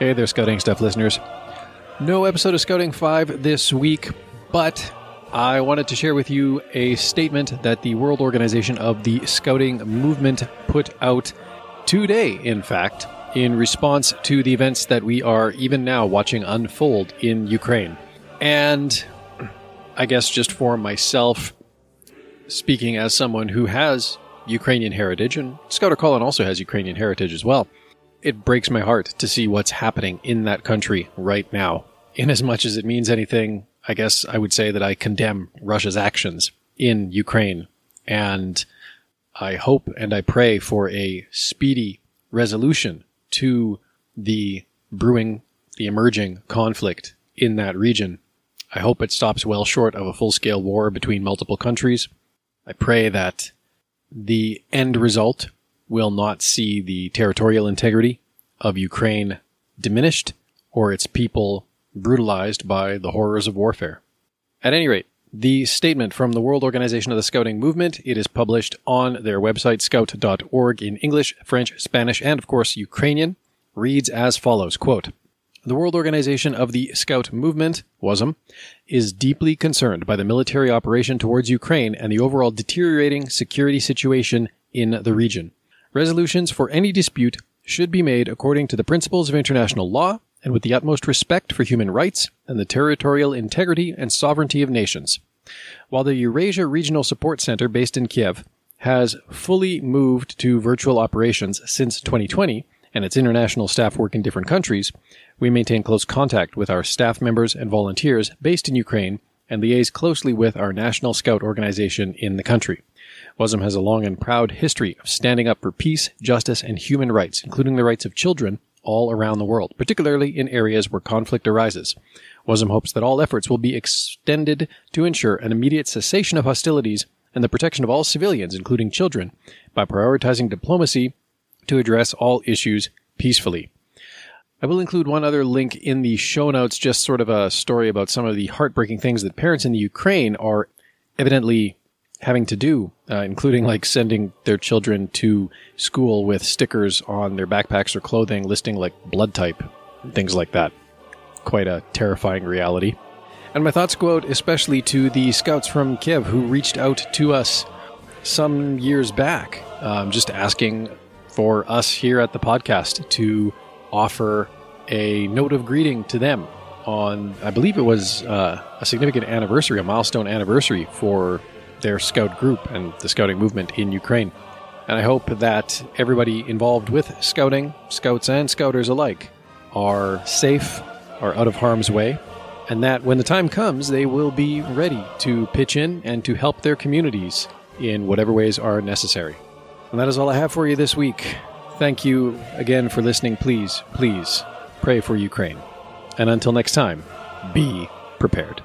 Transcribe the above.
Hey there, Scouting Stuff listeners. No episode of Scouting 5 this week, but I wanted to share with you a statement that the World Organization of the Scouting Movement put out today, in fact, in response to the events that we are even now watching unfold in Ukraine. And I guess just for myself, speaking as someone who has Ukrainian heritage, and Scouter Colin also has Ukrainian heritage as well, it breaks my heart to see what's happening in that country right now. In as much as it means anything, I guess I would say that I condemn Russia's actions in Ukraine, and I hope and I pray for a speedy resolution to the emerging conflict in that region. I hope it stops well short of a full-scale war between multiple countries. I pray that the end result will not see the territorial integrity of Ukraine diminished or its people brutalized by the horrors of warfare. At any rate, the statement from the World Organization of the Scouting Movement, it is published on their website, scout.org, in English, French, Spanish, and, of course, Ukrainian, reads as follows, quote, "The World Organization of the Scout Movement, WOSM, is deeply concerned by the military operation towards Ukraine and the overall deteriorating security situation in the region. Resolutions for any dispute should be made according to the principles of international law and with the utmost respect for human rights and the territorial integrity and sovereignty of nations. While the Eurasia Regional Support Center, based in Kiev, has fully moved to virtual operations since 2020 and its international staff work in different countries, we maintain close contact with our staff members and volunteers based in Ukraine and liaise closely with our national scout organization in the country. WOSM has a long and proud history of standing up for peace, justice, and human rights, including the rights of children, all around the world, particularly in areas where conflict arises. WOSM hopes that all efforts will be extended to ensure an immediate cessation of hostilities and the protection of all civilians, including children, by prioritizing diplomacy to address all issues peacefully." I will include one other link in the show notes, just sort of a story about some of the heartbreaking things that parents in the Ukraine are evidently having to do, including like sending their children to school with stickers on their backpacks or clothing listing like blood type and things like that. Quite a terrifying reality. And my thoughts go out especially to the scouts from Kiev who reached out to us some years back, just asking for us here at the podcast to offer a note of greeting to them on, I believe it was a significant anniversary, a milestone anniversary for their scout group and the scouting movement in Ukraine. And I hope that everybody involved with scouting, scouts and scouters alike, are safe, are out of harm's way, and that when the time comes, they will be ready to pitch in and to help their communities in whatever ways are necessary. And that is all I have for you this week. Thank you again for listening. Please, please pray for Ukraine. And until next time, be prepared.